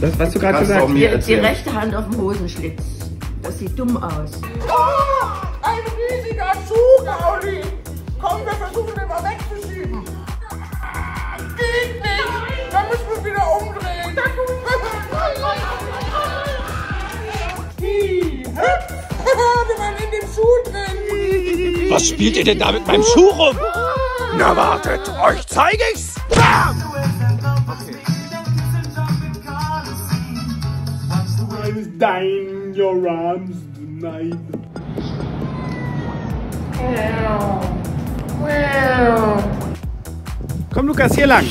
Das, was du gerade gesagt hast. Die rechte Hand auf dem Hosenschlitz. Das sieht dumm aus. Oh, ein riesiger Schuh, Gaudi. Komm, wir versuchen den mal wegzuschieben. Geht nicht. Da müssen wir wieder umdrehen. Wir waren in dem Schuh drin. Was spielt ihr denn da mit meinem Schuh rum? Na wartet, euch zeige ich's. Bam! Okay. Dein your arms tonight. Komm Lukas, hier lang.